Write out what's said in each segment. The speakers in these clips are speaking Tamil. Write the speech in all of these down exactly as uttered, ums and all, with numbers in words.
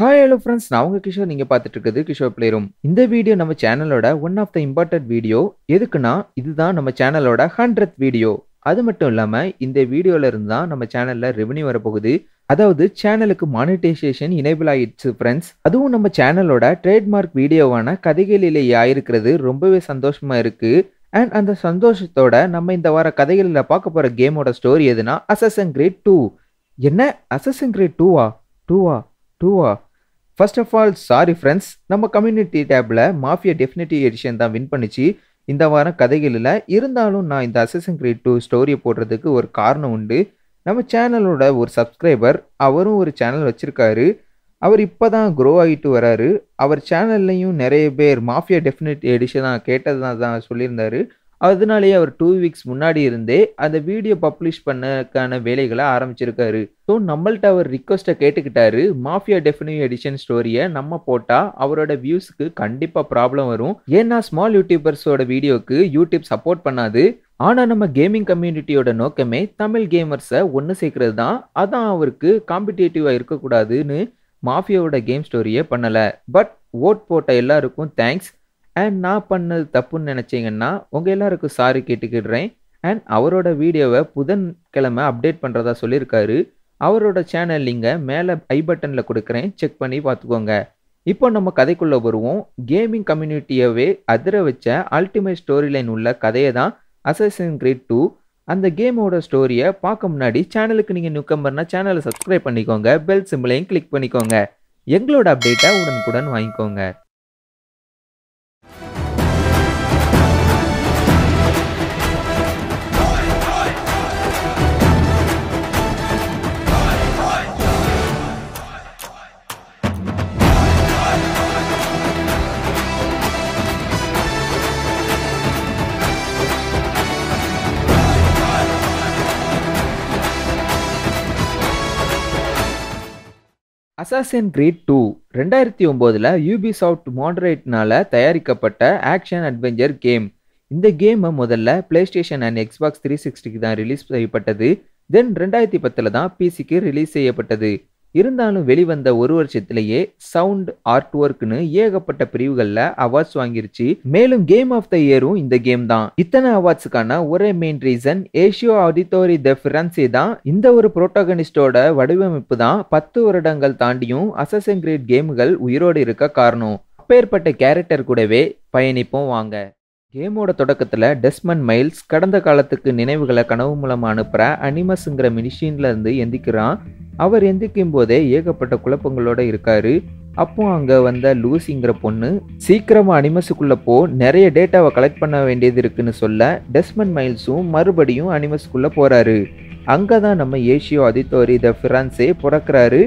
Hi hello friends, நான் உங்க கிஷோர், நீங்க பார்த்துட்டு இருக்குது கிஷோர் பிளே ரூம். இந்த வீடியோ நம்ம சேனலோட one of the important video. எதுக்குன்னா இதுதான் நம்ம சேனலோட ஹண்ட்ரட் வீடியோ. அது மட்டும் இல்லாமல் இந்த வீடியோல இருந்து தான் நம்ம சேனல்ல ரெவென்யூ வரப்போகுது. அதாவது சேனலுக்கு மானிட்டைசேஷன் எனேபிள் ஆயிடுச்சு ஃப்ரெண்ட்ஸ். அதுவும் நம்ம சேனலோட ட்ரேட்மார்க் வீடியோவான கதைகளிலே ஆயிருக்கிறது. ரொம்பவே சந்தோஷமா இருக்கு. அண்ட் அந்த சந்தோஷத்தோட நம்ம இந்த வார கதைகளில் பார்க்க போகிற கேமோட ஸ்டோரி எதுனா அசாசின்ஸ் கிரீட் டூ. என்ன அசாசின்ஸ் கிரீட் டூவா டூவா டூவா first of all sorry friends, நம்ம கம்யூனிட்டி டேப்பில் மாஃபியா டெஃபினிட்டிவ் எடிஷன் தான் வின் பண்ணிச்சு இந்த வாரம் கதைகளில். இருந்தாலும் நான் இந்த அசாசின்ஸ் கிரீட் டூ ஸ்டோரியை போடுறதுக்கு ஒரு காரணம் உண்டு. நம்ம சேனலோட ஒரு சப்ஸ்கிரைபர், அவரும் ஒரு சேனல் வச்சுருக்காரு. அவர் இப்போ தான் க்ரோ ஆகிட்டு வராரு. அவர் சேனல்லையும் நிறைய பேர் மாஃபியா டெஃபினிட்டிவ் எடிஷனாக கேட்டதாக தான் சொல்லியிருந்தார். அதனாலேயே அவர் டூ வீக்ஸ் முன்னாடி இருந்தே அந்த வீடியோ பப்ளிஷ் பண்ணக்கான வேலைகளை ஆரம்பிச்சிருக்காரு. ஸோ நம்மள்ட்ட அவர் ரிக்வஸ்ட்டை கேட்டுக்கிட்டாரு, மாஃபியா டெஃபினிட்டிவ் எடிஷன் ஸ்டோரியை நம்ம போட்டால் அவரோட வியூஸுக்கு கண்டிப்பாக ப்ராப்ளம் வரும். ஏன்னா ஸ்மால் யூடியூபர்ஸோட வீடியோவுக்கு யூடியூப் சப்போர்ட் பண்ணாது. ஆனால் நம்ம கேமிங் கம்யூனிட்டியோட நோக்கமே தமிழ் கேமர்ஸை ஒன்று சேர்க்கறது தான். அதான் அவருக்கு காம்படிட்டிவாக இருக்கக்கூடாதுன்னு மாஃபியாவோட கேம் ஸ்டோரியே பண்ணலை. பட் ஓட் போட்ட எல்லாருக்கும் தேங்க்ஸ். அண்ட் நான் பண்ணது தப்புன்னு நினச்சிங்கன்னா உங்கள் எல்லாருக்கும் சாரி கேட்டுக்கிடுறேன். அண்ட் அவரோட வீடியோவை புதன்கிழமை அப்டேட் பண்ணுறதா சொல்லியிருக்காரு. அவரோட சேனல் லிங்கை மேலே ஐ பட்டனில் கொடுக்குறேன், செக் பண்ணி பார்த்துக்கோங்க. இப்போ நம்ம கதைக்குள்ளே வருவோம். கேமிங் கம்யூனிட்டியவே அதிர வச்ச அல்டிமேட் ஸ்டோரி லைன் உள்ள கதையை தான் அசாசின்ஸ் கிரீட் டூ. அந்த கேமோட ஸ்டோரியை பார்க்க முன்னாடி சேனலுக்கு நீங்கள் நியூகம்பர்னா சேனலை சப்ஸ்கிரைப் பண்ணிக்கோங்க, பெல் சிம்பிளையும் கிளிக் பண்ணிக்கோங்க, எங்களோட அப்டேட்டை உடனுக்குடன் வாங்கிக்கோங்க. அசாசின்ஸ் கிரீட் டூ ரெண்டாயிரத்தி ஒம்போதில் யூபிசாஃப்ட் மாடரேட்னால் தயாரிக்கப்பட்ட ஆக்ஷன் அட்வென்ச்சர் கேம். இந்த கேமை முதல்ல பிளேஸ்டேஷன் அண்ட் எக்ஸ்பாக்ஸ் த்ரீ சிக்ஸ்டிக்கு தான் ரிலீஸ் செய்யப்பட்டது. தென் ரெண்டாயிரத்தி பத்தில் தான் பிசிக்கு ரிலீஸ் செய்யப்பட்டது. இருந்தாலும் வெளிவந்த ஒரு வருஷத்துலேயே சவுண்ட், ஆர்ட் ஒர்க்னு ஏகப்பட்ட பிரிவுகளில் அவார்ட்ஸ் வாங்கிருச்சு. மேலும் கேம் ஆஃப் த இயரும் இந்த கேம் தான். இத்தனை அவார்ட்ஸுக்கான ஒரே மெயின் ரீசன் ஏஷியோ ஆடிட்டோரி த ஃபிரான்சி தான். இந்த ஒரு புரோட்டோகனிஸ்டோட வடிவமைப்பு தான் பத்து வருடங்கள் தாண்டியும் அசாசின்ஸ் கிரீட் கேமுகள் உயிரோடு இருக்க காரணம். அப்பேற்பட்ட கேரக்டர் கூடவே பயணிப்போம் வாங்க. கேமோட தொடக்கத்தில் டெஸ்மண்ட் மைல்ஸ் கடந்த காலத்துக்கு நினைவுகளை கனவு மூலமாக அனுப்புகிற அனிமஸுங்கிற மினிஷின்ல இருந்து எந்திக்கிறான். அவர் எந்திக்கும் போதே ஏகப்பட்ட குழப்பங்களோட இருக்காரு. அப்போ அங்கே வந்த லூசிங்கிற பொண்ணு சீக்கிரமாக அனிமஸுக்குள்ளே போ, நிறைய டேட்டாவை கலெக்ட் பண்ண வேண்டியது இருக்குன்னு சொல்ல டெஸ்மண்ட் மைல்ஸும் மறுபடியும் அனிமஸுக்குள்ளே போகிறாரு. அங்கே தான் நம்ம ஏஷியோ ஆடிட்டோரி த ஃபிரான்சி பிறக்கிறாரு.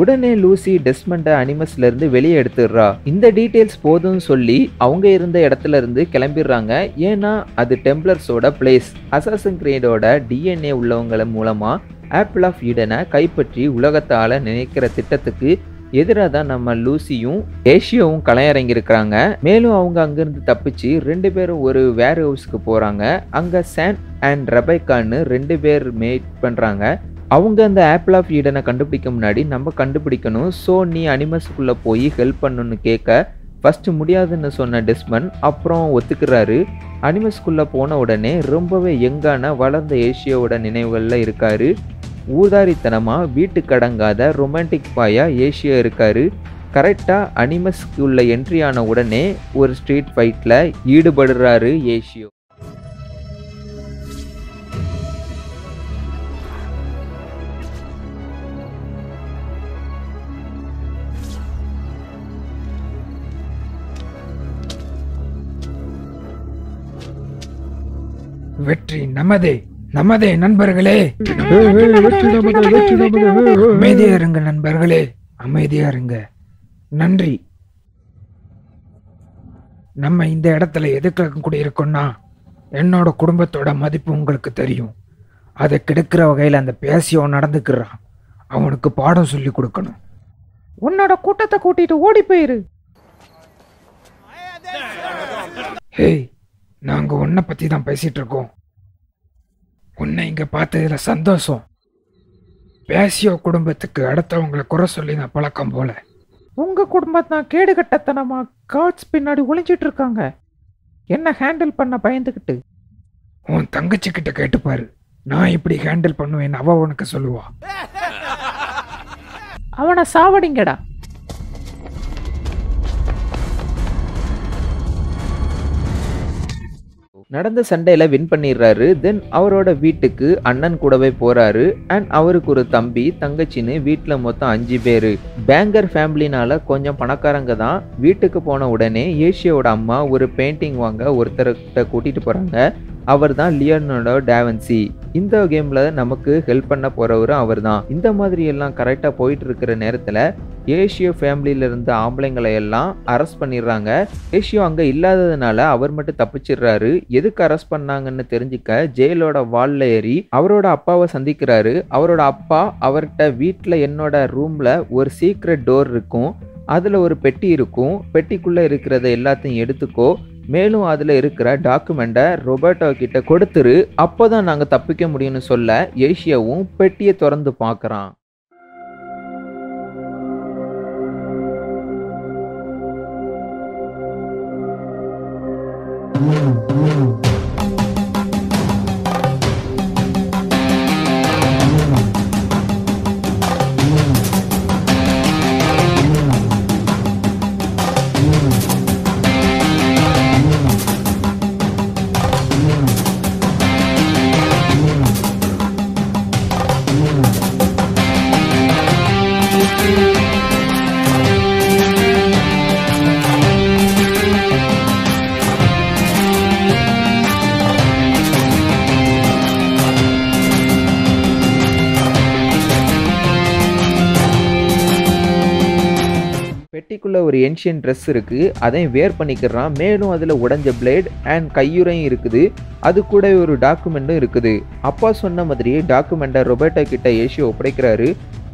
உடனே லூசி டெஸ்மண்டை அனிமஸ்லேருந்து வெளியே எடுத்துடுறா. இந்த டீட்டெயில்ஸ் போதும்னு சொல்லி அவங்க இருந்த இடத்துல இருந்து கிளம்பிடுறாங்க. ஏன்னா அது டெம்ப்ளர்ஸோட பிளேஸ். அசாசின்ஸ் கிரீடோட டிஎன்ஏ உள்ளவங்கள மூலமாக ஆப்பிள் ஆஃப் ஈடனை கைப்பற்றி உலகத்தால் நினைக்கிற திட்டத்துக்கு எதிராக தான் நம்ம லூசியும் ஏஷியோவும் கலையறங்கியிருக்கிறாங்க. மேலும் அவங்க அங்கேருந்து தப்பிச்சு ரெண்டு பேரும் ஒரு வேர் ஹவுஸ்க்கு போகிறாங்க. அங்கே சான் அண்ட் ரபைக்கான்னு ரெண்டு பேர் மேட் பண்ணுறாங்க. அவங்க அந்த ஆப்பிள் ஆஃப் ஈடனை கண்டுபிடிக்க முன்னாடி நம்ம கண்டுபிடிக்கணும், ஸோ நீ அனிமஸுக்குள்ளே போய் ஹெல்ப் பண்ணணும்னு கேட்க ஃபஸ்ட்டு முடியாதுன்னு சொன்ன டெஸ்மண்ட் அப்புறம் ஒத்துக்கிறாரு. அனிமஸுக்குள்ளே போன உடனே ரொம்பவே யங்கான வளர்ந்த ஏஷியோட நினைவுகளில் இருக்கார். ஊதாரித்தனமாக வீட்டுக்கு அடங்காத ரொமான்டிக் பாயாக ஏஷியா இருக்கார். கரெக்டாக அனிமஸுக்குள்ளே என்ட்ரி ஆன உடனே ஒரு ஸ்ட்ரீட் ஃபைட்டில் ஈடுபடுறாரு ஏஷியோ. வெற்றி நமதே நமதே நண்பர்களே, அமைதியா இருங்க நண்பர்களே, அமைதியா இருங்க, நன்றி. நம்ம இந்த இடத்துல எதுக்காக கூட இருக்கோம்னா என்னோட குடும்பத்தோட மதிப்பு உங்களுக்கு தெரியும். அதை கெடுக்கிற வகையில் அந்த பேசியவன் நடந்துக்கிறான். அவனுக்கு பாடம் சொல்லி கொடுக்கணும். உன்னோட கூட்டத்தை கூட்டிட்டு ஓடி போயிரு. ஹேய், நாங்க உன்னை பத்தி தான் பேசிட்டு இருக்கோம். உன்னை இங்க பார்த்ததுல சந்தோஷம். பேசியோ குடும்பத்துக்கு அடுத்தவங்களை குறை சொல்லி நான் பழக்கம் போல. உங்க குடும்பத்தை கேடு கட்டத்தனமா காட்ஸ் பின்னாடி ஒளிஞ்சிட்டு இருக்காங்க. என்ன ஹேண்டில் பண்ண பயந்துக்கிட்டு உன் தங்கச்சி கிட்ட கேட்டு பாரு, நான் இப்படி ஹேண்டில் பண்ணுவேன் அவ உனக்கு சொல்லுவா. அவனை சாவடிங்கடா. நடந்த சண்டையில் வின் பண்ணிடுறாரு. தென் அவரோட வீட்டுக்கு அண்ணன் கூடவே போகிறாரு. அண்ட் அவருக்கு ஒரு தம்பி தங்கச்சின்னு வீட்டில் மொத்தம் அஞ்சு பேர். பேங்கர் ஃபேமிலினால கொஞ்சம் பணக்காரங்க தான். வீட்டுக்கு போன உடனே ஏஷியோட அம்மா ஒரு பெயிண்டிங் வாங்க ஒருத்தர்கிட்ட கூட்டிகிட்டு போகிறாங்க. அவர் தான் லியோனார்டோ டா வின்சி. இந்த கேமில் நமக்கு ஹெல்ப் பண்ண போகிறவரும் அவர் தான். இந்த மாதிரி எல்லாம் கரெக்டாக போயிட்டு இருக்கிற நேரத்தில் ஏஷியோ ஃபேமிலியில இருந்த ஆம்பளைங்களை எல்லாம் அரெஸ்ட் பண்ணிடுறாங்க. ஏஷியோ அங்கே இல்லாததுனால அவர் மட்டும் தப்பிச்சிடுறாரு. எதுக்கு அரெஸ்ட் பண்ணாங்கன்னு தெரிஞ்சுக்க ஜெயிலோட வால்ல ஏறி அவரோட அப்பாவை சந்திக்கிறாரு. அவரோட அப்பா அவர்கிட்ட வீட்டில் என்னோட ரூமில் ஒரு சீக்ரெட் டோர் இருக்கும், அதில் ஒரு பெட்டி இருக்கும், பெட்டிக்குள்ளே இருக்கிறத எல்லாத்தையும் எடுத்துக்கோ, மேலும் அதில் இருக்கிற டாக்குமெண்ட்டை ரொபர்ட்டோ கிட்ட கொடுத்துரு, அப்போ தான் நாங்கள் தப்பிக்க முடியும்னு சொல்ல ஏஷியாவும் பெட்டியை திறந்து பார்க்குறான். பெட்டிக்குள்ள ஒரு ஏன்ஷியன் ட்ரெஸ் இருக்கு, அதை வேர் பண்ணிக்கிறான். மேலும் அதில் உடஞ்ச பிளேட் அண்ட் கையுறையும் இருக்குது. அது கூட ஒரு டாக்குமெண்ட்டும் இருக்குது. அப்பா சொன்ன மாதிரியே டாக்குமெண்ட்டை ரொபர்ட்டோ கிட்ட ஏஷியோ ஒப்படைக்கிறாரு.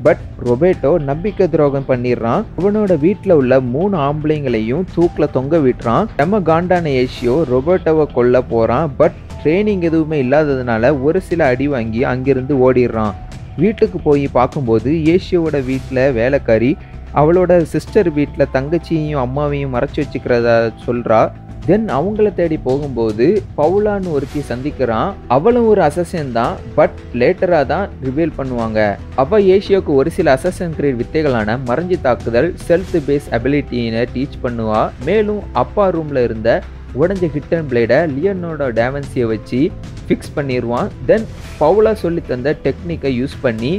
பட் ரொபர்ட்டோ நம்பிக்கை துரோகம் பண்ணிடுறான். அவனோட வீட்டில் உள்ள மூணு ஆம்பளைங்களையும் தூக்கில் தொங்க விட்டுறான். நம்ம காண்டான ஏஷியோ ரொபர்ட்டோவை கொல்ல போகிறான். பட் ட்ரைனிங் எதுவுமே இல்லாததுனால ஒரு சில அடி வாங்கி அங்கிருந்து ஓடிடுறான். வீட்டுக்கு போய் பார்க்கும்போது ஏஷியோட வீட்டில் வேலைக்காரி அவளோட சிஸ்டர் வீட்டில் தங்கச்சியையும் அம்மாவையும் மறைச்சி வச்சுக்கிறதா சொல்கிறா. தென் அவங்கள தேடி போகும்போது பவுலான்னு ஒருத்தி சந்திக்கிறான். அவளும் ஒரு அசசன் தான். பட் லேட்டராக தான் ரிவீல் பண்ணுவாங்க. அவள் ஏஷியாவுக்கு ஒரு சில அசசன் கிரீட் வித்தைகளான மறைஞ்சி தாக்குதல், செல்ஃப் பேஸ் அபிலிட்டியினை டீச் பண்ணுவா. மேலும் அப்பா ரூமில் இருந்த உடஞ்ச ஹிட்டன் பிளேடை லியோனார்டோ டா வின்சியை வச்சு ஃபிக்ஸ் பண்ணிடுவான். தென் பவுலா சொல்லி தந்த டெக்னிக்கை யூஸ் பண்ணி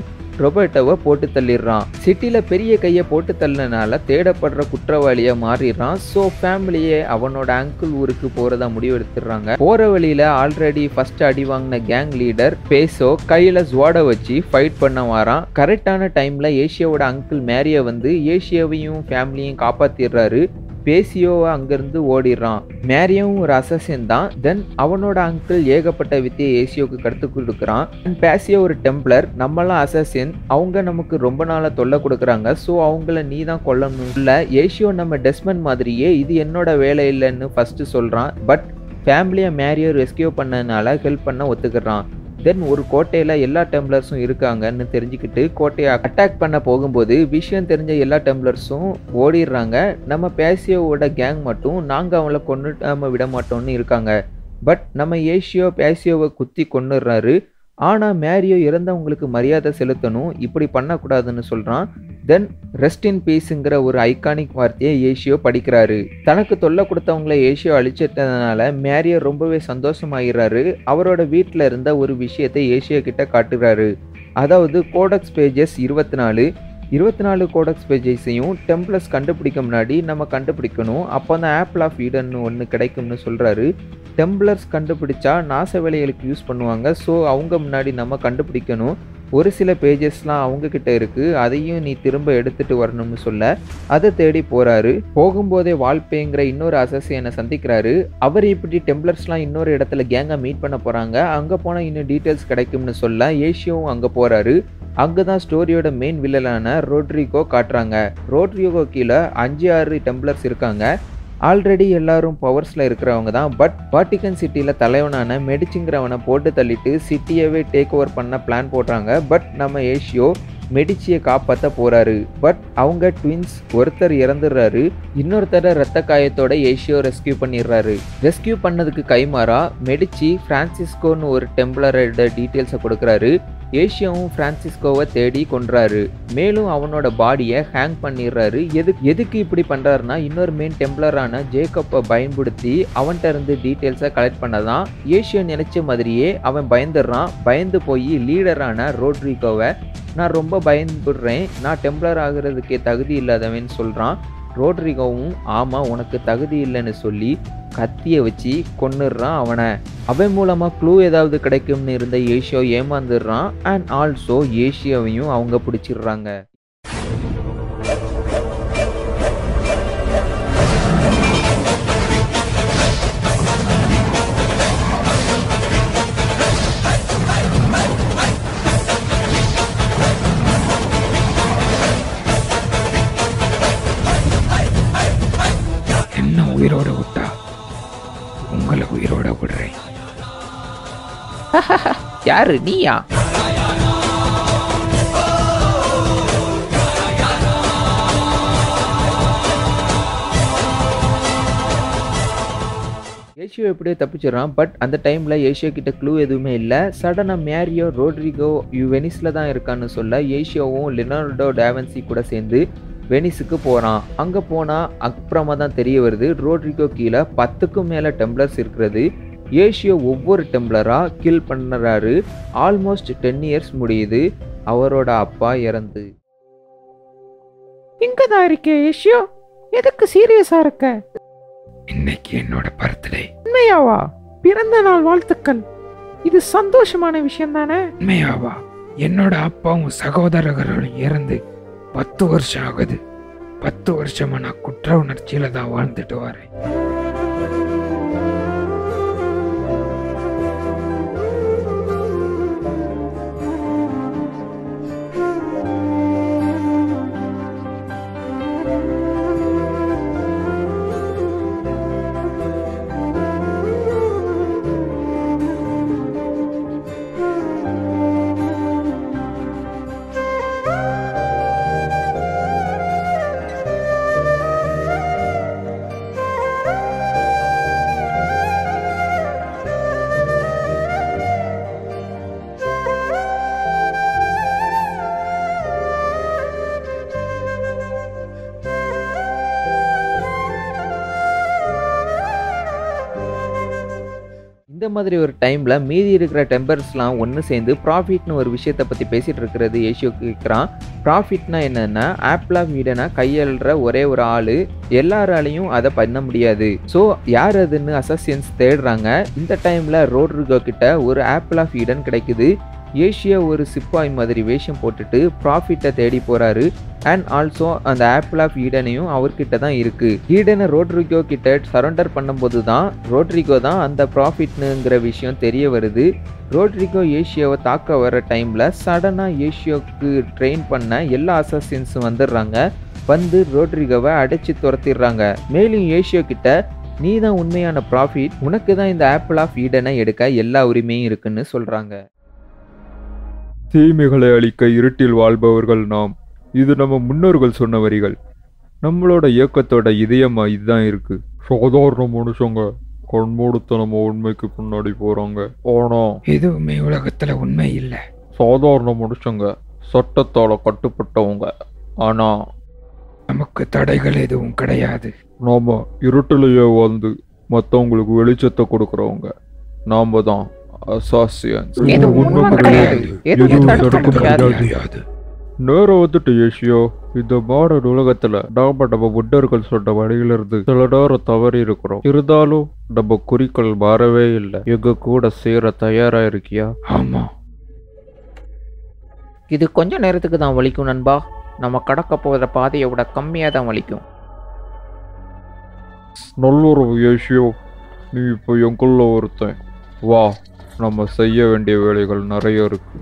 ரொபர்ட்டோவை போட்டு தள்ளிடுறான். சிட்டியில் பெரிய கையை போட்டு தள்ளனால தேடப்படுற குற்றவாளியாக மாறிடுறான். ஸோ ஃபேமிலியே அவனோட அங்கிள் ஊருக்கு போகிறதா முடிவெடுத்துடுறாங்க. போகிற வழியில் ஆல்ரெடி ஃபர்ஸ்ட் அடி வாங்கின கேங் லீடர் பேசோ கையில் ஸ்வாடை வச்சு ஃபைட் பண்ண வாரான். கரெக்டான டைமில் ஏஷியாவோட அங்கிள் மேரியை வந்து ஏஷியாவையும் ஃபேமிலியும் காப்பாற்றிடுறாரு. பேசியோவை அங்கேருந்து ஓடிடுறான். மேரியும் ஒரு அசசன் தான். தென் அவனோட அங்கிள் ஏகப்பட்ட வித்தியை ஏஷியோவுக்கு கற்று கொடுக்குறான். பேசியோ ஒரு டெம்ப்ளர், நம்மளாம் அசசன், அவங்க நமக்கு ரொம்ப நாளாக தொல்லை கொடுக்குறாங்க, ஸோ அவங்கள நீ தான் கொல்லணும். இல்லை ஏஷியோ நம்ம டெஸ்மன் மாதிரியே இது என்னோட வேலை இல்லைன்னு ஃபர்ஸ்ட்டு சொல்கிறான். பட் ஃபேமிலியை மேரியோ ரெஸ்கியூ பண்ணதுனால ஹெல்ப் பண்ண ஒத்துக்கிறான். தென் ஒரு கோட்டையில் எல்லா டெம்ப்ளர்ஸும் இருக்காங்கன்னு தெரிஞ்சுக்கிட்டு கோட்டையை அட்டாக் பண்ண போகும்போது விஷயம் தெரிஞ்ச எல்லா டெம்ப்ளர்ஸும் ஓடிடுறாங்க. நம்ம பேசியோவோட கேங் மட்டும் நாங்கள் அவங்கள கொண்டுட்டாம விட மாட்டோம்னு இருக்காங்க. பட் நம்ம ஏஷியோ பேசியோவை குத்தி கொண்டுடுறாரு. ஆனால் மேரியோ இறந்தவங்களுக்கு மரியாதை செலுத்தணும், இப்படி பண்ணக்கூடாதுன்னு சொல்கிறான். தென் ரெஸ்ட் இன் பீஸுங்கிற ஒரு ஐகானிக் வார்த்தையை ஏஷியோ படிக்கிறாரு. தனக்கு தொல்லை கொடுத்தவங்கள ஏஷியோ அழிச்சிட்டதுனால மேரியோ ரொம்பவே சந்தோஷமாகிறாரு. அவரோட வீட்டில் இருந்த ஒரு விஷயத்தை ஏஷியோ கிட்ட காட்டுகிறாரு. அதாவது கோடெக்ஸ் பேஜஸ் இருபத்தி நாலு இருபத்தி நாலு கோடெக்ஸ் பேஜஸையும் டெம்ப்ளஸ் கண்டுபிடிக்க முன்னாடி நம்ம கண்டுபிடிக்கணும், அப்போ தான் ஆப்பிள் ஆஃப் ஈடன் ஒன்று கிடைக்கும்னு சொல்கிறாரு. டெம்ப்ளர்ஸ் கண்டுபிடிச்சா நாச வேலைகளுக்கு யூஸ் பண்ணுவாங்க, ஸோ அவங்க முன்னாடி நம்ம கண்டுபிடிக்கணும். ஒரு சில பேஜஸ்லாம் அவங்கக்கிட்ட இருக்குது, அதையும் நீ திரும்ப எடுத்துகிட்டு வரணும்னு சொல்ல அதை தேடி போகிறாரு. போகும்போதே வால்பேங்கிற இன்னொரு அசசியனை சந்திக்கிறாரு. அவர் இப்படி டெம்ப்ளர்ஸ்லாம் இன்னொரு இடத்துல கேங்காக மீட் பண்ண போகிறாங்க, அங்கே போனால் இன்னும் டீட்டெயில்ஸ் கிடைக்கும்னு சொல்ல ஏஷியாவும் அங்கே போகிறாரு. அங்கே தான் ஸ்டோரியோட மெயின் வில்லனான ரோட்ரிகோ காட்டுறாங்க. ரோட்ரிகோ கீழே அஞ்சு ஆறு டெம்ப்ளர்ஸ் இருக்காங்க. ஆல்ரெடி எல்லாரும் பவர்ஸில் இருக்கிறவங்க தான். பட் வாட்டிகன் சிட்டியில் தலைவனான மெடிச்சிங்கிறவனை போட்டு தள்ளிட்டு சிட்டியவே டேக் ஓவர் பண்ண பிளான் போடுறாங்க. பட் நம்ம ஏஷியோ மெடிச்சியை காப்பாற்ற போறாரு. பட் அவங்க ட்வின்ஸ், ஒருத்தர் இறந்துடுறாரு, இன்னொருத்தர் ரத்த காயத்தோட ஏஷியோ ரெஸ்கியூ பண்ணிடுறாரு. ரெஸ்கியூ பண்ணதுக்கு கைமாறா மெடிச்சி பிரான்சிஸ்கோன்னு ஒரு டெம்பிளரோட டீட்டெயில்ஸை கொடுக்குறாரு. ஏஷியாவும் பிரான்சிஸ்கோவை தேடி கொன்றாரு. மேலும் அவனோட பாடியை ஹேங் பண்ணிடுறாரு. எதுக்கு எதுக்கு இப்படி பண்ணுறாருன்னா, இன்னொரு மெயின் டெம்ப்ளரான ஜேக்கப்பை பயன்படுத்தி அவன்கிட்ட இருந்து டீட்டெயில்ஸை கலெக்ட் பண்ணதான் ஏஷியா நினைச்ச மாதிரியே அவன் பயந்துடுறான். பயந்து போய் லீடரான ரோட்ரிகோவை, நான் ரொம்ப பயந்துடுறேன், நான் டெம்ப்ளர் ஆகிறதுக்கே தகுதி இல்லாதவன்னு சொல்கிறான். ரோட்ரிகோவும் ஆமாம் உனக்கு தகுதி இல்லைன்னு சொல்லி கத்தியை வச்சு கொன்னுடுறான் அவனை. அவன் மூலமாக க்ளூ ஏதாவது கிடைக்கும்னு இருந்த ஏஷியோ ஏமாந்துடுறான். அண்ட் ஆல்சோ ஏஷியாவையும் அவங்க பிடிச்சிடுறாங்க. உயிரோட விட்டா உங்களை உயிரோட விடுறேன். யாரு நீயா? ஏஷியோ எப்படியோ தப்பிச்சிடறான். பட் அந்த டைமில் ஏஷியோ கிட்ட க்ளூ எதுவுமே இல்லை. சடனாக மேரியோ ரோட்ரிகோ வெனிஸில் தான் இருக்கான்னு சொல்ல ஏஷியோவும் லெனார்டோ டாவின்சி கூட சேர்ந்து வெனிஸுக்கு போகிறான். அங்கே போனால் அப்புறமா தான் தெரிய வருது ரோட்ரிகோ கீழே பத்துக்கும் மேலே டெம்ப்ளர்ஸ் இருக்கிறது. ஏஷியோ ஒவ்வொரு டெம்ப்ளராக கில் பண்ணுறாரு. ஆல்மோஸ்ட் டென் இயர்ஸ் முடியுது அவரோட அப்பா இறந்து. இங்கே தான் இருக்கே ஏஷியோ, எதுக்கு சீரியஸாக இருக்க? இன்னைக்கு என்னோட பர்த்டே. உண்மையாவா? பிறந்த நாள் வாழ்த்துக்கள். இது சந்தோஷமான விஷயம் தானே. உண்மையாவா? என்னோட அப்பாவும் சகோதரர்களும் இறந்து பத்து வருஷம் ஆகுது. பத்து வருஷமா நான் குற்ற உணர்ச்சியில தான் வாழ்ந்துட்டு வரேன். இந்த மாதிரி ஒரு டைமில் மீதி இருக்கிற டெம்பர்ஸ்லாம் ஒன்று சேர்ந்து ப்ராஃபிட்னு ஒரு விஷயத்தை பற்றி பேசிகிட்டு இருக்கிறது ஏஷியோ கேட்குறான். ப்ராஃபிட்னா என்னென்னா, ஆப்பிள் ஆஃப் ஈடனை கையாளுற ஒரே ஒரு ஆள், எல்லாராலையும் அதை பண்ண முடியாது. ஸோ யார் அதுன்னு அசாசியன்ஸ் தேடுறாங்க. இந்த டைமில் ரோட்ரிகோ கிட்ட ஒரு ஆப்பிள் ஆஃப் ஈடன் கிடைக்குது. ஏஷியா ஒரு சிப்பாய் மாதிரி வேஷம் போட்டுட்டு ப்ராஃபிட்டை தேடி போகிறாரு. அண்ட் ஆல்சோ அந்த ஆப்பிள் ஆஃப் ஈடனையும் அவர்கிட்ட தான் இருக்குது. ஈடனை ரோட்ரிகோ கிட்ட சரண்டர் பண்ணும்போது தான் ரோட்ரிகோ தான் அந்த ப்ராஃபிட்னுங்கிற விஷயம் தெரிய வருது. ரோட்ரிகோ ஏஷியாவை தாக்க வர டைமில் சடனாக ஏஷியாவுக்கு ட்ரெயின் பண்ண எல்லா அசாசின்ஸும் வந்துடுறாங்க. வந்து ரோட்ரிகோவை அடைச்சி துரத்திடுறாங்க. மேலும் ஏஷியா கிட்ட, நீ தான் உண்மையான ப்ராஃபிட், உனக்கு தான் இந்த ஆப்பிள் ஆஃப் ஈடனை எடுக்க எல்லா உரிமையும் இருக்குன்னு சொல்கிறாங்க. தீமைகளை அளிக்க இருட்டில் வாழ்பவர்கள் நாம். இது நம்ம முன்னோர்கள் சொன்ன வரிகள். நம்மளோட இயக்கத்தோட இதயமாக இதுதான் இருக்குது. சாதாரண மனுஷங்க கண்மூடுத்தனமா உண்மைக்கு முன்னாடி போகிறாங்க. ஆனால் எதுவுமே உலகத்தில் உண்மை இல்லை. சாதாரண மனுஷங்க சட்டத்தால் கட்டுப்பட்டவங்க. ஆனால் நமக்கு தடைகள் எதுவும் கிடையாது. நாம் இருட்டிலேயே வந்து மற்றவங்களுக்கு வெளிச்சத்தை கொடுக்குறவங்க. நாம் தான் உலகத்துல நாம நம்ம முன்னோர்கள் சொன்ன வழியில இருந்து சில நேரம் தவறி இருக்கிறோம். இருந்தாலும் நம்ம குறிக்கோள் மாறவே இல்லை. எங்க கூட சேர தயாரா இருக்கியா? ஆமா. இது கொஞ்ச நேரத்துக்கு தான் வலிக்கும் நண்பா. நம்ம கடக்க போகிற பாதையை விட கம்மியா தான் வலிக்கும். நல்லுறவு ஏஷியோ, நீ இப்போ எங்குள்ள ஒருத்தன் வா, நம்ம செய்ய வேண்டிய வேலைகள் நிறைய இருக்கு.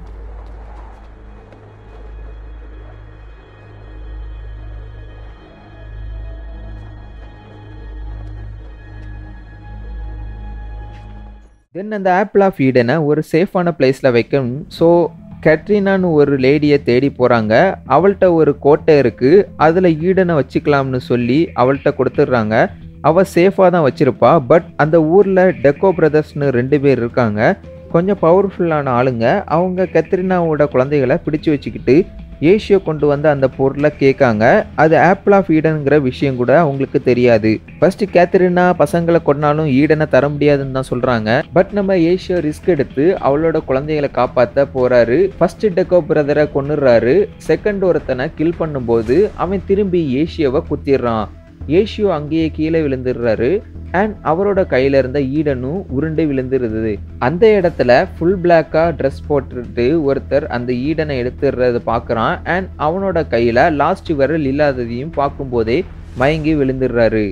தென் அந்த ஆப்பிள் ஆஃப் ஈடனை ஒரு சேஃபான பிளேஸில் வைக்கணும். ஸோ கேட்ரினான்னு ஒரு லேடியை தேடி போகிறாங்க. அவள்கிட்ட ஒரு கோட்டை இருக்குது, அதில் ஈடனை வச்சுக்கலாம்னு சொல்லி அவள்கிட்ட கொடுத்துட்றாங்க. அவள் சேஃபாக தான் வச்சுருப்பா. பட் அந்த ஊரில் டெக்கோ பிரதர்ஸ்னு ரெண்டு பேர் இருக்காங்க, கொஞ்சம் பவர்ஃபுல்லான ஆளுங்க. அவங்க கேத்ரினாவோட குழந்தைகளை பிடிச்சி வச்சுக்கிட்டு ஏசியோ கொண்டு வந்து அந்த பொருளை கேட்காங்க. அது ஆப்பிள் ஆஃப் ஈடனுங்கிற விஷயம் கூட அவங்களுக்கு தெரியாது. ஃபர்ஸ்ட் கேத்ரினா பசங்களை கொண்டாலும் ஈடனை தர முடியாதுன்னு தான் சொல்கிறாங்க. பட் நம்ம ஏசியோ ரிஸ்க் எடுத்து அவளோட குழந்தைகளை காப்பாற்ற போகிறாரு. ஃபர்ஸ்ட் டெக்கோ பிரதரை கொண்டுடுறாரு. செகண்ட் ஒருத்தனை கில் பண்ணும்போது அவன் திரும்பி ஏசியோவை குத்திடுறான். ஏசியோ அங்கேயே கீழே விழுந்துடுறாரு. அண்ட் அவரோட கையில் இருந்த ஈடனும் உருண்டு விழுந்துருது. அந்த இடத்துல ஃபுல் பிளாக்காக ட்ரெஸ் போட்டுட்டு ஒருத்தர் அந்த ஈடனை எடுத்துடுறத பார்க்குறான். அண்ட் அவனோட கையில் லாஸ்ட் விரல் இல்லாததையும் பார்க்கும்போதே மயங்கி விழுந்துடுறாரு.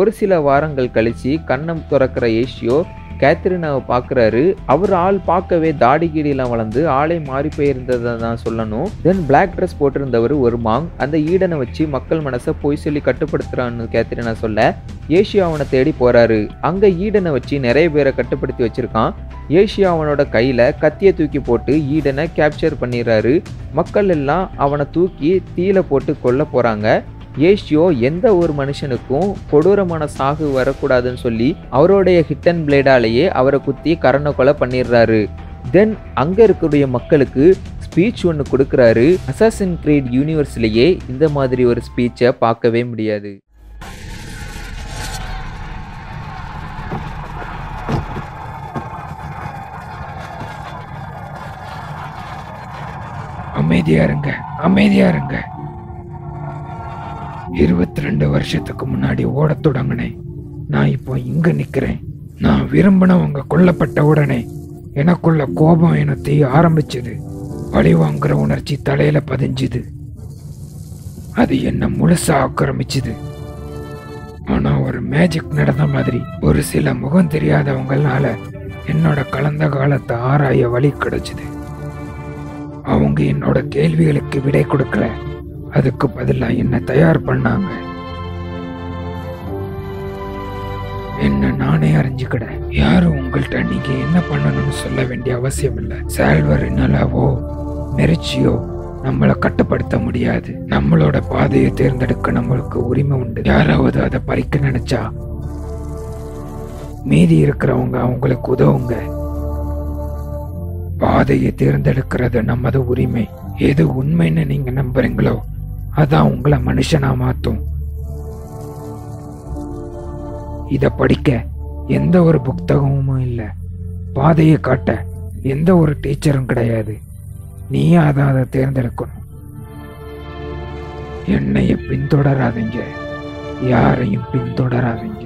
ஒரு சில வாரங்கள் கழித்து கண்ணம் துறக்கிற ஏசியோ கேத்ரினாவை பார்க்குறாரு. அவர் ஆள் பார்க்கவே தாடி கீடிலாம் வளர்ந்து ஆளே மாறி போயிருந்ததை தான் சொல்லணும். தென் பிளாக் ட்ரெஸ் போட்டிருந்தவர் ஒரு மாங் அந்த ஈடனை வச்சு மக்கள் மனசை போய் சொல்லி கட்டுப்படுத்துகிறான்னு கேத்ரினா சொல்ல ஏசியா அவனை தேடி போகிறாரு. அங்கே ஈடனை வச்சு நிறைய பேரை கட்டுப்படுத்தி வச்சுருக்கான். ஏசியா அவனோட கையில் கத்தியை தூக்கி போட்டு ஈடனை கேப்சர் பண்ணிடுறாரு. மக்கள் எல்லாம் அவனை தூக்கி தீயில போட்டு கொல்ல போகிறாங்க. ஏசியோ எந்த ஒரு மனுஷனுக்கும் கொடூரமான சாகு வரக்கூடாதுன்னு சொல்லி அவருடைய ஹிட் அண்ட் பிளேடாலேயே அவரை குத்தி கரண கொலை பண்ணிடுறாரு. தென் அங்கே இருக்கக்கூடிய மக்களுக்கு ஸ்பீச் ஒன்று கொடுக்குறாரு. அசாசின் கிரீட் யூனிவர்ஸ்லேயே இந்த மாதிரி ஒரு ஸ்பீச்சை பார்க்கவே முடியாது. அமைதியா இருங்க, அமைதியா இருங்க. இருபத்தி ரெண்டு வருஷத்துக்கு முன்னாடி ஓட தொடங்கினேன். நான் இப்போ இங்க நிக்கிறேன். நான் விரும்பினவங்க கொல்லப்பட்ட உடனே எனக்குள்ள கோபம் என தீய ஆரம்பிச்சது. பழி வாங்குற உணர்ச்சி தலையில பதிஞ்சுது. அது என்ன முழுசா ஆக்கிரமிச்சுது. ஆனா ஒரு மேஜிக் நடந்த மாதிரி ஒரு சில முகம் தெரியாதவங்களால என்னோட கலந்த காலத்தை ஆராய வழி கிடைச்சது. அவங்க என்னோட கேள்விகளுக்கு விடை கொடுக்கல, அதுக்கு பதிலாக என்ன தயார் பண்ணாங்க. என்ன நானே அறிஞ்சுக்கிட. யாரும் உங்கள்கிட்ட நீங்க என்ன பண்ணணும்னு சொல்ல வேண்டிய அவசியம் இல்லை. சால்வர் என்னாலவோ மெரிச்சியோ நம்மளை கட்டுப்படுத்த முடியாது. நம்மளோட பாதையை தேர்ந்தெடுக்க நம்மளுக்கு உரிமை உண்டு. யாராவது அதை பறிக்க நினைச்சா மீதி இருக்கிறவங்க அவங்களுக்கு உதவுங்க. பாதையை தேர்ந்தெடுக்கிறது நமது உரிமை. எது உண்மைன்னு நீங்க நம்புறீங்களோ அதான் உங்களை மனுஷனா மாத்தும். இத படிக்க எந்த ஒரு புத்தகமும் இல்லை, பாதையை காட்ட எந்த ஒரு டீச்சரும் கிடையாது. நீயே அதை அதை தேர்ந்தெடுக்கணும். என்னைய பின்தொடராதீங்க, யாரையும் பின்தொடராதீங்க.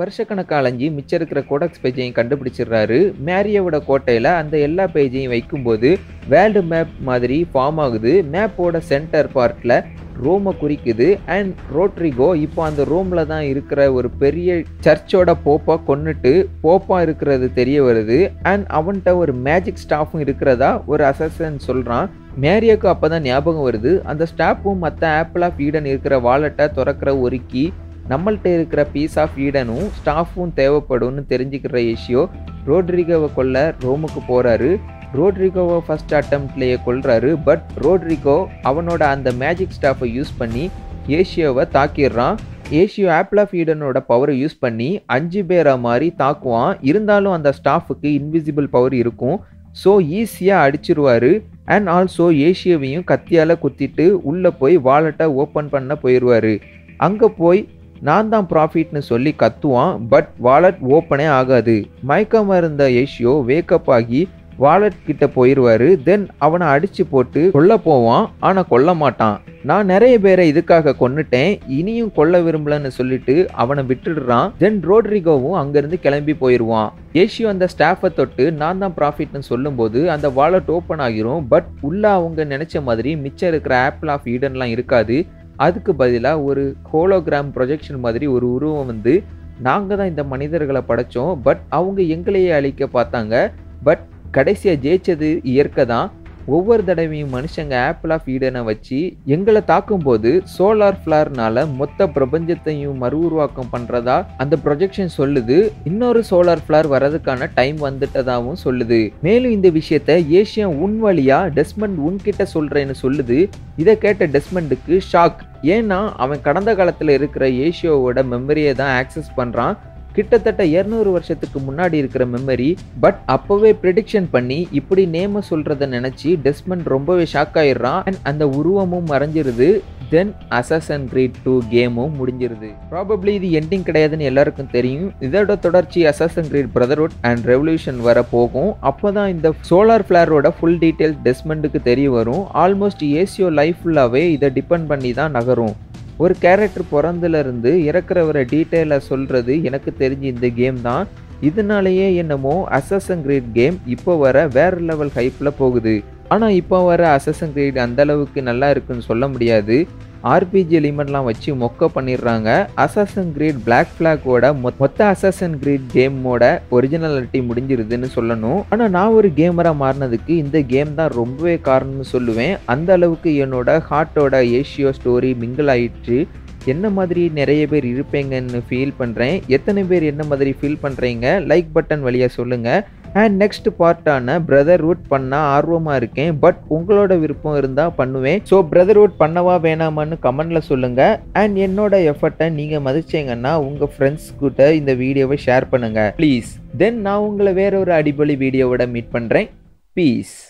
வருஷக்கணக்கு அலைஞ்சி மிச்சம் இருக்கிற கோடக்ஸ் பேஜையும் கண்டுபிடிச்சிடுறாரு. மேரியோட கோட்டையில் அந்த எல்லா பேஜையும் வைக்கும்போது வேர்ல்டு மேப் மாதிரி ஃபார்ம் ஆகுது. மேப்போட சென்டர் பார்ட்டில் ரோமை குறிக்குது. அண்ட் ரோட்ரிகோ இப்போ அந்த ரோமில் தான் இருக்கிற ஒரு பெரிய சர்ச்சோட போப்பை கொன்னுட்டு போப்பாக இருக்கிறது தெரிய வருது. அண்ட் அவன்கிட்ட ஒரு மேஜிக் ஸ்டாஃபும் இருக்கிறதா ஒரு அசசன் சொல்கிறான். மேரியோக்கு அப்போ தான் ஞாபகம் வருது, அந்த ஸ்டாஃபும் மற்ற ஆப்பிள் ஆஃப் ஈடன் இருக்கிற வாலெட்டை திறக்கிற ஒரு கீ நம்மள்கிட்ட இருக்கிற பீஸ் ஆஃப் ஈடனும் ஸ்டாஃபும் தேவைப்படும்னு தெரிஞ்சுக்கிற ஏசியோ ரோட்ரிகோவை கொல்ல ரோமுக்கு போகிறாரு. ரோட்ரிகோவை ஃபஸ்ட் அட்டம்ப்ட்லேயே கொல்றாரு. பட் ரோட்ரிகோ அவனோட அந்த மேஜிக் ஸ்டாஃபை யூஸ் பண்ணி ஏசியோவை தாக்கிடுறான். ஏசியோ ஆப்பிள் ஆஃப் ஈடனோட பவரை யூஸ் பண்ணி அஞ்சு பேரை மாதிரி தாக்குவான். இருந்தாலும் அந்த ஸ்டாஃபுக்கு இன்விசிபிள் பவர் இருக்கும், ஸோ ஈஸியாக அடிச்சிருவார். அண்ட் ஆல்சோ ஏசியோவையும் கத்தியால் குத்திட்டு உள்ளே போய் வாலெட்டை ஓப்பன் பண்ண போயிடுவார். அங்கே போய் நான் தான் ப்ராஃபிட்னு சொல்லி கத்துவான். பட் வாலெட் ஓப்பனே ஆகாது. மயக்கமாக இருந்த ஏசியோ வேக்கப் ஆகி வாலெட் கிட்ட போயிடுவார். தென் அவனை அடித்து போட்டு கொல்ல போவான். ஆனால் கொல்ல மாட்டான். நான் நிறைய பேரை இதுக்காக கொன்னுட்டேன், இனியும் கொல்ல விரும்பலன்னு சொல்லிட்டு அவனை விட்டுடுறான். தென் ரோட்ரிகோவும் அங்கேருந்து கிளம்பி போயிடுவான். ஏசியோ அந்த ஸ்டாஃபை தொட்டு நான் தான் ப்ராஃபிட்னு சொல்லும்போது அந்த வாலெட் ஓப்பன் ஆகிரும். பட் உள்ளே அவங்க நினச்ச மாதிரி மிச்சம் இருக்கிற ஆப்பிள் ஆஃப் ஈடன்லாம் இருக்காது. அதுக்கு பதிலாக ஒரு ஹோலோகிராம் ப்ரொஜெக்ஷன் மாதிரி ஒரு உருவம் வந்து நாங்கள் தான் இந்த மனிதர்களை படைத்தோம், பட் அவங்க எங்களையே அழிக்க பார்த்தாங்க, பட் கடைசியாக ஜெயிச்சது இயற்கை தான். ஒவ்வொரு தடவையும் மனுஷங்க ஆப்பிள் ஆஃப் ஈடனை வச்சு எங்களை தாக்கும்போது சோலார் ஃப்ளார்னால மொத்த பிரபஞ்சத்தையும் மறு உருவாக்கம் பண்ணுறதா அந்த ப்ரொஜெக்ஷன் சொல்லுது. இன்னொரு சோலார் ஃப்ளார் வர்றதுக்கான டைம் வந்துட்டதாகவும் சொல்லுது. மேலும் இந்த விஷயத்த ஏஷியன் உன் வழியாக டெஸ்மண்ட் உன்கிட்ட சொல்கிறேன்னு சொல்லுது. இதை கேட்ட டெஸ்மண்டுக்கு ஷாக். ஏன்னா அவன் கடந்த காலத்தில் இருக்கிற ஏஷியோவோட மெமரியை தான் ஆக்சஸ் பண்ணுறான். கிட்டத்தட்ட இருநூறு வருஷத்துக்கு முன்னாடி இருக்கிற மெமரி. பட் அப்போவே ப்ரெடிக்ஷன் பண்ணி இப்படி நேம சொல்கிறத நினச்சி டெஸ்மண்ட் ரொம்பவே ஷாக் ஆகிடுறான். அண்ட் அந்த உருவமும் மறைஞ்சிருது. தென் அசாசன் கிரீட் டூ கேமும் முடிஞ்சிருது. ப்ராபப்ளி இது எண்டிங் கிடையாதுன்னு எல்லாருக்கும் தெரியும். இதோட தொடர்ச்சி Assassin's Creed Brotherhood and Revelation வர போகும். அப்போ தான் இந்த சோலார் ஃப்ளாரோட ஃபுல் டீட்டெயில்ஸ் டெஸ்மண்டுக்கு தெரிய வரும். ஆல்மோஸ்ட் ஏசியோ லைஃப் ஃபுல்லாகவே இதை டிபெண்ட் பண்ணி தான் நகரும். ஒரு கேரக்டர் பிறந்துலேருந்து இறக்குறவரை டீட்டெயிலாக சொல்கிறது எனக்கு தெரிஞ்சு இந்த கேம் தான். இதனாலேயே என்னமோ அசாசன் கிரீட் கேம் இப்போ வர வேறு லெவல் ஹைப்பில் போகுது. ஆனால் இப்போ வர அசாசன் கிரீட் அந்தளவுக்கு நல்லா இருக்குன்னு சொல்ல முடியாது. ஆர்பிஜி எலிமெண்ட்லாம் வச்சு மொக்க பண்ணிடுறாங்க. அசாசன் கிரீட் பிளாக் ஃப்ளாகோட மொத்த அசாசன் கிரீட் கேமோட ஒரிஜினாலிட்டி முடிஞ்சிருதுன்னு சொல்லணும். ஆனால் நான் ஒரு கேமராக மாறினதுக்கு இந்த கேம் தான் ரொம்பவே காரணம்னு சொல்லுவேன். அந்த அளவுக்கு என்னோட ஹார்ட்டோட ஏஷியோ ஸ்டோரி மிங்கிள் ஆயிடுச்சு. என்ன மாதிரி நிறைய பேர் இருப்பீங்கன்னு ஃபீல் பண்ணுறேன். எத்தனை பேர் என்ன மாதிரி ஃபீல் பண்ணுறீங்க? லைக் பட்டன் வழியாக சொல்லுங்கள். அண்ட் நெக்ஸ்ட் பார்ட்டான பிரதர்ஹுட் பண்ணால் ஆர்வமாக இருக்கேன். பட் உங்களோட விருப்பம் இருந்தால் பண்ணுவேன். ஸோ பிரதர்ஹுட் பண்ணவா வேணாமான்னு கமெண்டில் சொல்லுங்கள். அண்ட் என்னோட எஃபர்ட்டை நீங்கள் மதிச்சிங்கன்னா உங்கள் ஃப்ரெண்ட்ஸ் கிட்ட இந்த வீடியோவை ஷேர் பண்ணுங்கள் ப்ளீஸ். தென் நான் உங்களை வேற ஒரு அடிபொலி வீடியோவோட மீட் பண்ணுறேன். பீஸ்.